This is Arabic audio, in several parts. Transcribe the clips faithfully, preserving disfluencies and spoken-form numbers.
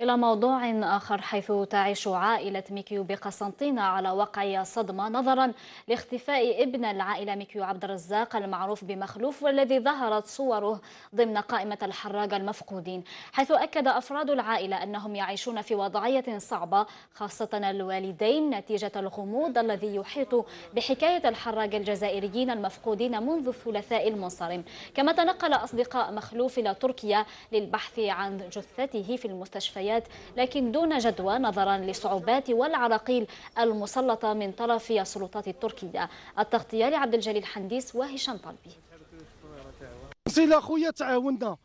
إلى موضوع آخر، حيث تعيش عائلة ميكيو بقسنطينة على وقع صدمة نظرا لاختفاء ابن العائلة ميكيو عبد الرزاق المعروف بمخلوف، والذي ظهرت صوره ضمن قائمة الحراجة المفقودين، حيث أكد أفراد العائلة أنهم يعيشون في وضعية صعبة خاصة الوالدين نتيجة الغموض الذي يحيط بحكاية الحراجة الجزائريين المفقودين منذ الثلاثاء المنصرم. كما تنقل أصدقاء مخلوف إلى تركيا للبحث عن جثته في المستشفيات لكن دون جدوى نظرا لصعوبات والعراقيل المسلطة من طرف السلطات التركية. التغطية لعبد الجليل حنديس وهشام طلبي. صلة خويا تعاوننا،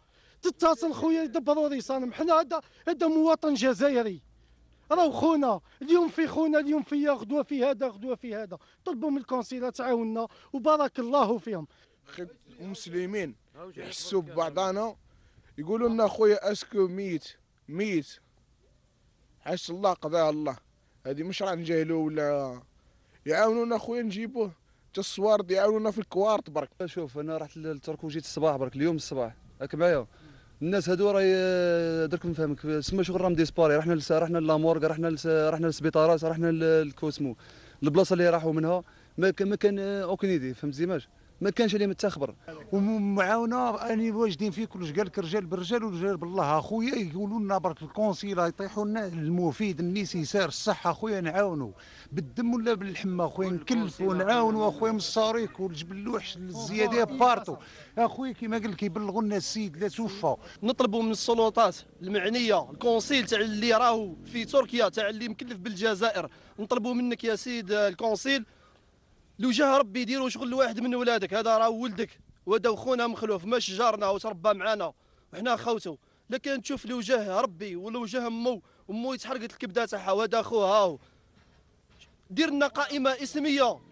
تتصل خويا ضروري صانم، حنا هذا هذا مواطن جزائري، راهو خونا، اليوم في خونا، اليوم في غدوه في هذا، غدوه في هذا. طلبوا من الكونسيلا تعاوننا وبارك الله فيهم. المسلمين يحسوا ببعضنا، يقولوا لنا خويا اسكو ميت ميت، حاش الله قضاها الله، هذه مش راه نجاهلو ولا يعاونونا خويا نجيبوه حتى الصوارد، يعاونونا في الكوارت برك. شوف انا رحت للترك وجيت الصباح برك، اليوم الصباح راك معايا. الناس هادو راه درك نفهمك سما شغل راهم ديسباري، رحنا لس... رحنا لامورغ، رحنا لس... رحنا للسبيطارات، رحنا للكوسمو، البلاصه اللي راحوا منها ما كان ما كان اوكنيدي، فهمت زيماج ما كانش عليهم حتى خبر. ومعاونا اني واجدين فيه كلش، قالك رجال بالرجال ورجال بالله. اخويا يقولوا لنا برك الكونسيلا يطيحوا لنا المفيد، النيس يسار الصحه اخويا، نعاونوا بالدم ولا بالحمى اخويا، نكلفوا نعاونوا اخويا من الصريك والجبل لوحش الزياده بارتو اخويا. كما قال لك يبلغوا لنا السيد لا توفى. نطلبوا من السلطات المعنيه، الكونسيل تاع اللي راهو في تركيا، تاع اللي مكلف بالجزائر، نطلبوا منك يا سيد الكونسيل لو جاه ربي يديروا شغل لواحد من ولادك، هذا راه ولدك وهذا خونا مخلوف، ماشي جارنا وتربى معانا وحنا خوتو. لكن تشوف لو جاه ربي ولو جاه مو امو يتحرقت الكبده تاعها وهذا خوها، دير لنا قائمه اسميه